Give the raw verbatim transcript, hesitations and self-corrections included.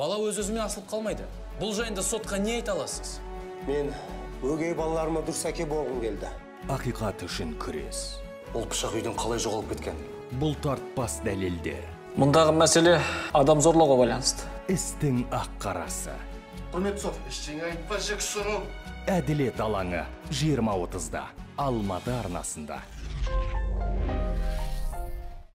Бала өз-өзімен асылып қалмайды. Бұл жайында сотқа не айта аласыз? Мен өгей балаларыма дұрсаке болғым келді. Ақиқат үшін күрес. Ол пышақ үйдің қалай жоғалып кеткен? Бұл тартпас дәлелдер. Мұндағы мәселе адам зорлауға байланысты. Істің ақ қарасы. Құрметсов, іштеңе айтпа жек сұру. Әділет алаңы жиырма отызда Алматы арнасында.